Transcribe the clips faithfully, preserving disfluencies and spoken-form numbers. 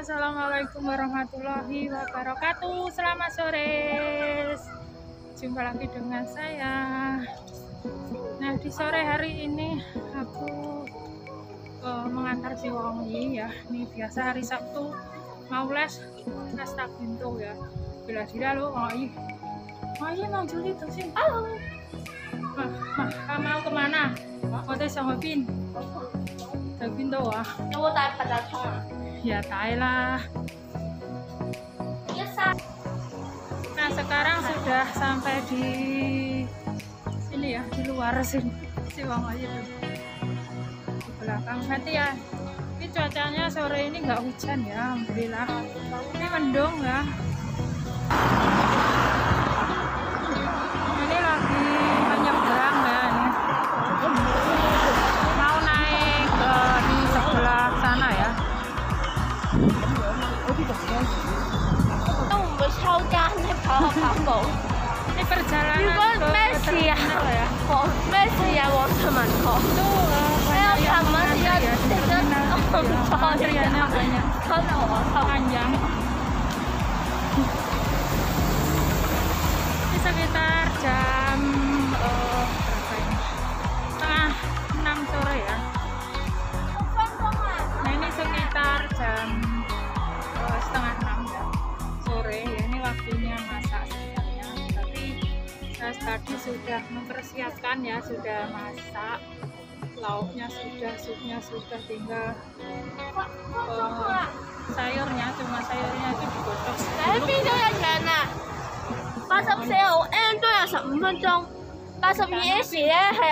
Assalamualaikum warahmatullahi wabarakatuh. Selamat sore. Jumpa lagi dengan saya. Nah, di sore hari ini aku uh, mengantar si Wongi ya. Ini biasa hari Sabtu mau les les tak pintu ya. Bila tidak lo Wongi. Wongi mau juli tuh sih. Oh. Mah, mah, mau kemana? Mau sama Bin. Tak pintu ah. Mau tak pada ya tailah. Nah sekarang sudah sampai di ini ya, di luar sini si Wong aja di belakang. Berarti ya ini cuacanya sore ini nggak hujan ya, alhamdulillah. Ini mendung ya. Ini lagi menyeberang ya, mau naik ke di sebelah sana ya. Ini perjalanan ke ya. Panjang. Ini sekitar jam uh, berapa ini? Tengah enam sore ya. Nah, ini sekitar jam uh, setengah enam ya. Sore ya. Ini waktunya masak sebenarnya. Tapi saya tadi sudah mempersiapkan ya, sudah masak. Lauknya sudah, supnya sudah, tinggal uh, sayurnya, cuma sayurnya itu digocok. Saya pindah ke sana.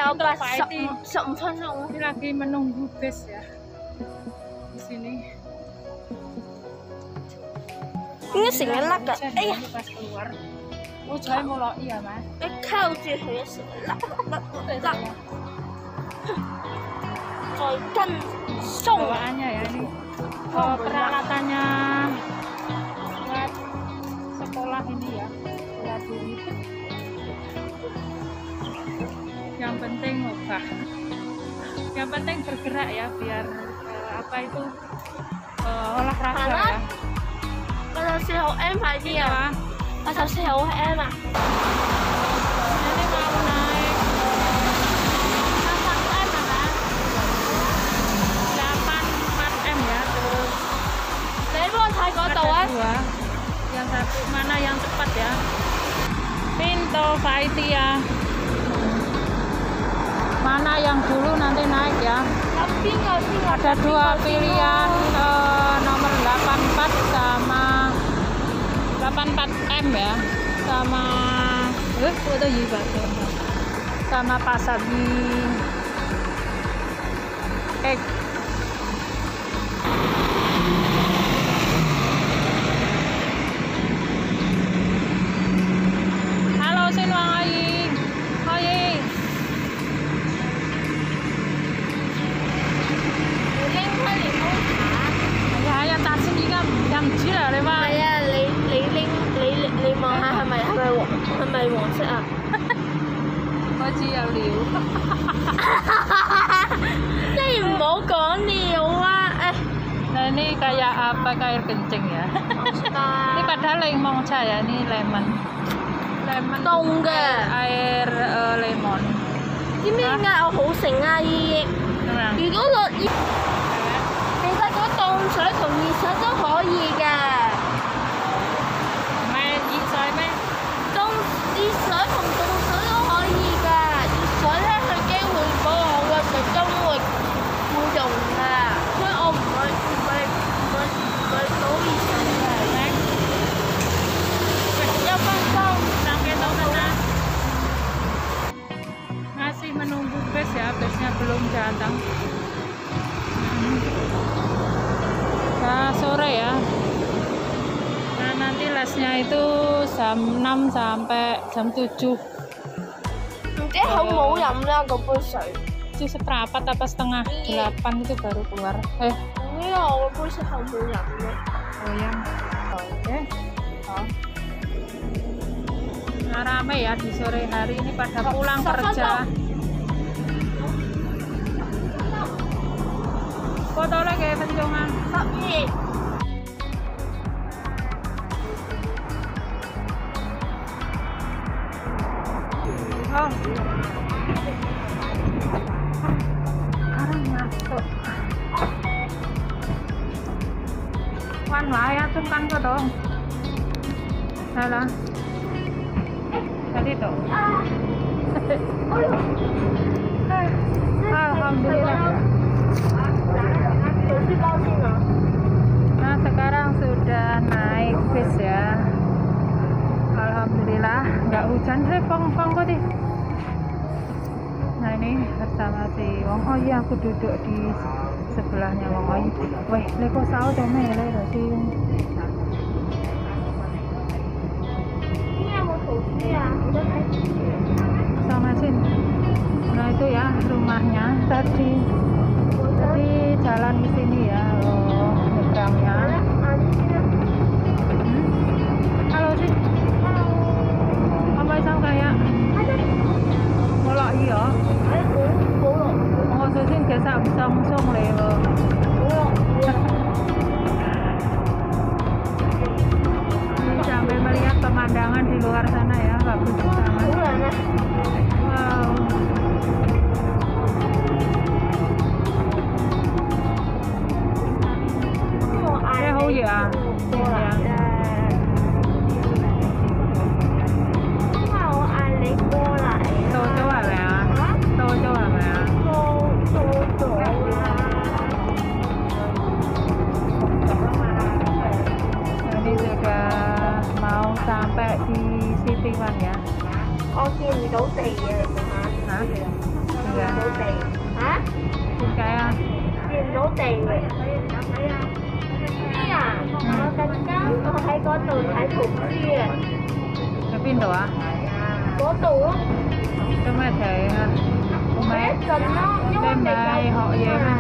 delapan puluh Ini lagi menunggu bus ya. Di sini. Ini singelak kan? Eh. Oh, saya mau iya, Mas. Eh, kau sih singelak. Kan bawaannya ya ini oh, peralatannya buat sekolah ini ya, buat diri. Yang penting murah, yang penting bergerak ya, biar eh, apa itu eh, olahraga ya. Pasal C O M aja ya, pasal C O M ah. Dua. Yang satu mana yang tepat ya? Pintu Paiti ya. Mana yang dulu nanti naik ya? Tapi nggak sih. Ada dua pilihan eh, nomor delapan puluh empat sama delapan puluh empat M ya, sama eh foto juga sama Pasabi X. Ini kayak apa, kayak kencing ya. Ini padahal yang mau saya ini lemon lemon tongga air uh, lemon ini enggak aku sengai itu lo kita kok tong saya tong ini saya tuh boleh ya main di saya main tong di saya tong tong saya tuh boleh ya di saya ada kesempatan bahwa saya tong boleh ya. Masih menunggu bus ya, busnya belum datang. Nah, sore ya. Nah, nanti lesnya itu jam enam sampai jam tujuh. Nanti aku mau yang mana aku busai. Itu seperapat apa setengah delapan itu baru keluar. Eh, ini aku busai aku yang oh yang oke. Oh. Nah, rame ya di sore hari ini pada pulang kerja. Foto lagi penjungan. Om. Sekarang masuk. Quan layak sungkan kok dong. Salah. Eh, tadi tuh. Alhamdulillah. Nah, sekarang sudah naik bis ya. Alhamdulillah, nggak hujan deh, pong-pong kok deh. Nah, ini bersama si Wong Oyi, aku duduk di sebelahnya Wong Oyi. Weh, leko sao cuma ya leh si. Sama sih. Nah itu ya rumahnya tadi. Tadi jalan di sini ya, loh nyebrangnya. Halo sih. Sampai sang kayak molok iya. Oh sih biasa usung-usung lewo. Ini sambil melihat pemandangan di luar sana ya, bagus banget. Wow. Ini hou ya. Sampai di City One ya. Oh, sini đấu tì vậy hả? Hả? Đấu tì. Hả? Xin cái à? Xin đấu tì vậy. Cái à? Con cá con thấy có từ Thái Thục kia. Cái pin đó à? Có từ á. Tôi mới thấy mấy cần nó nhưng mà họ về mà.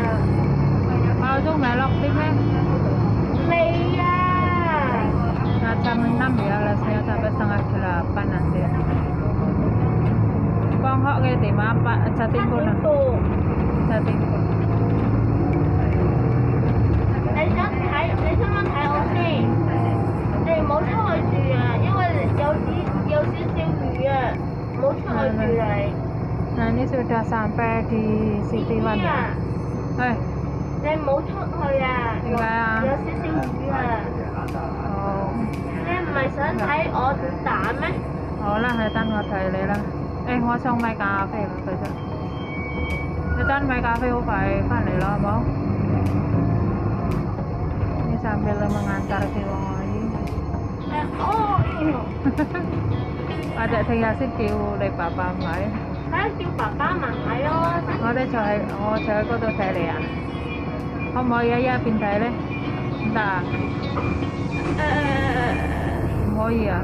Bao xuống mẹ lọc tiếp ha. jam enam ya, lesnya sampai setengah delapan nanti. Ponghok kayak di apa? Jatimpu. Jatimpu. Nah ini sudah sampai di City One ya. Eh. Mày sẽ thấy ở tạm ấy. Ủa là người ta ngồi thầy này là em hoa xong mai cà phê phải chứ. Người ta mai cà phê phải phải này lo bố. Ini sambil mengantar si Wong Oyi. Oh iya. Ada thầy sẽ kêu đây papa mày. Hả kêu papa mày ơi. Ngồi đây chờ thầy, ngồi chờ cô tôi thầy này à. Không mời ai ra bên thầy đấy. Đã. Oh iya,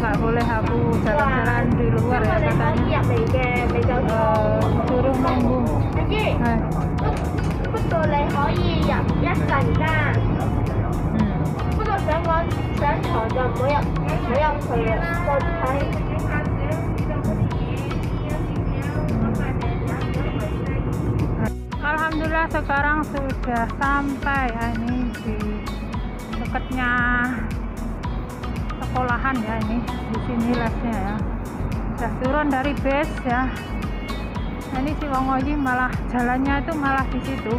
nggak boleh aku jalan-jalan di luar ya katanya. Suruh nunggu. Betul lah, boleh ya, ya kan kan. Betul saya mau saya mau jalan, mau yang mau yang saya mau saya. Alhamdulillah sekarang sudah sampai ini di dekatnya sekolahan ya, ini di sini lesnya ya. Sudah turun dari base ya. Nah, ini si Wong Oyi malah jalannya itu malah di situ.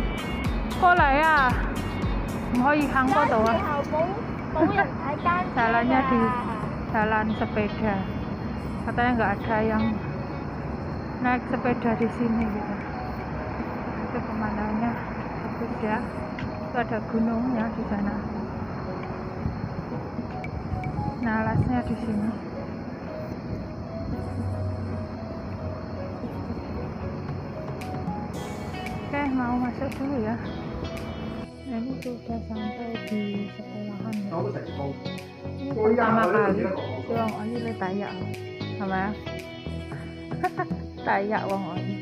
Sekolah ya. Oyi hangko tuh. Jalannya di jalan sepeda. Katanya nggak ada yang naik sepeda di sini gitu. Itu pemandangannya bagus ya. Itu ada gunungnya di sana. Nah, alasnya di sini. Oke, mau masuk dulu ya. Nah, ini sudah sampai di sekolahan. Pertama kali, Wong Oyi le tayak, sama ya? Tayak Wong Oyi.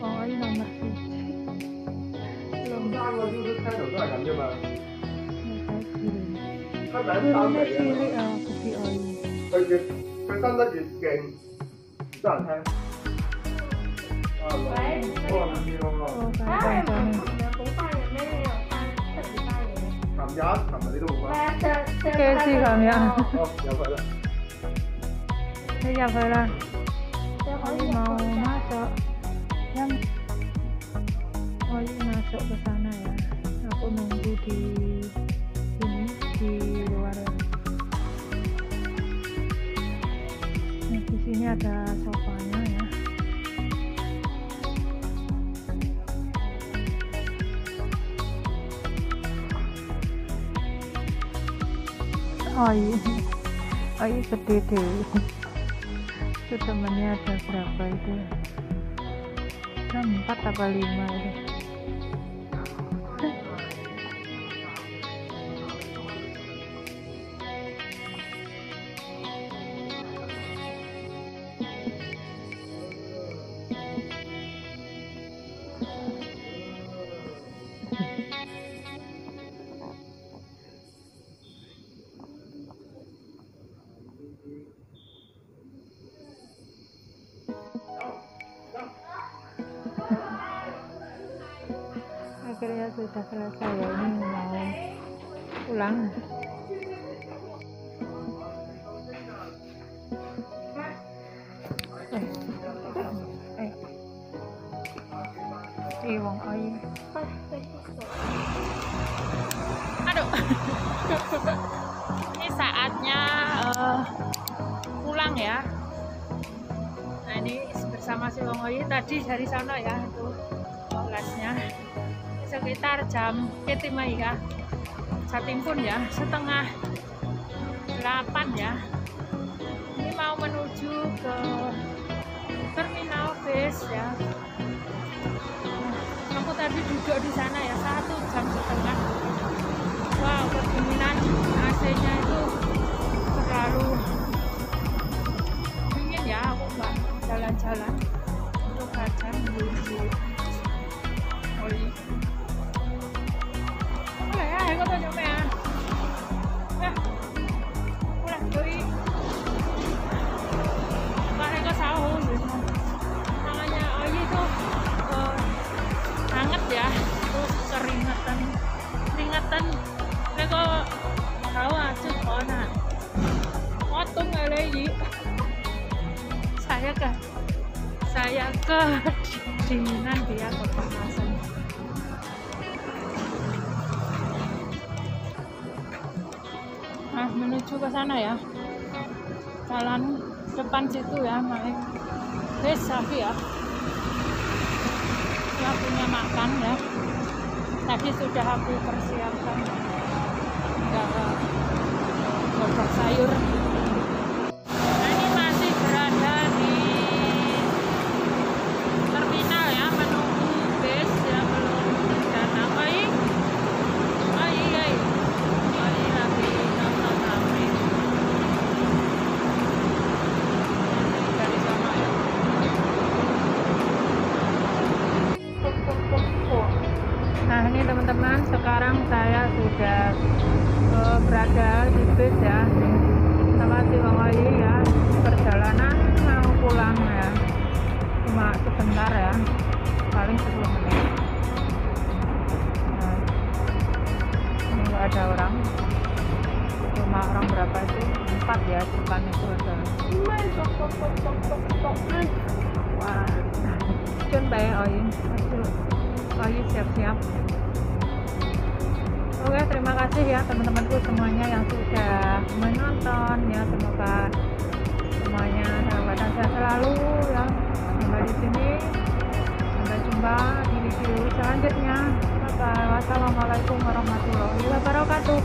Wong Oyi nomor tujuh. Belum. Cái này tao mới đi đi à, cái ơi. Cái cái cái tân rất kinh. Sao thế? À, vậy. Ủa, đi không rồi. À, cũng phải là nên thật sự phải. Cảm giác, cảm thấy đủ không? Cái gì cảm giác? Ờ, dạ vậy ạ. Iya Bella, Oli mau masuk yang Oli masuk ke sana ya. Aku nunggu di sini di luar. Nah, di sini ada sofanya ya. Oi, oi gede deh. Itu temennya ada berapa itu? Empat apa lima itu? Akhirnya sudah selesai ya, ini mau pulang. Eh, eh, eh, wong ayu. Aduh, ini saatnya uh, pulang ya. Nah ini bersama si wong ayu tadi dari sana ya, itu kelasnya. Sekitar jam ketimai ya, Jatimpun ya, setengah delapan ya. Ini mau menuju ke terminal bis ya. Nah, aku tadi duduk di sana ya satu jam setengah. Wow, kedinginan A C-nya itu terlalu dingin ya. Aku nggak jalan-jalan untuk kacang menuju Oli. Saya ke saya ke dinginan dia kepanasan. Nah, menuju ke sana ya. Jalan depan situ ya, naik bis lagi ya. Saya punya makan ya. Tadi sudah aku persiapkan enggak gosok sayur. Teman-teman, sekarang saya sudah uh, berada di bis ya, sama si Wong Ayu ya, perjalanan mau pulang ya, cuma sebentar ya, paling sepuluh menit. Nah, ini nggak ada orang, cuma orang berapa itu, empat ya, depan itu ada. Wah, cun bae Ayu, Ayu siap-siap. Oke, terima kasih ya teman-temanku semuanya yang sudah menonton ya, semoga semuanya sahabatan saya selalu ya. Sampai di sini, sampai jumpa di video selanjutnya. Wassalamualaikum warahmatullahi wabarakatuh.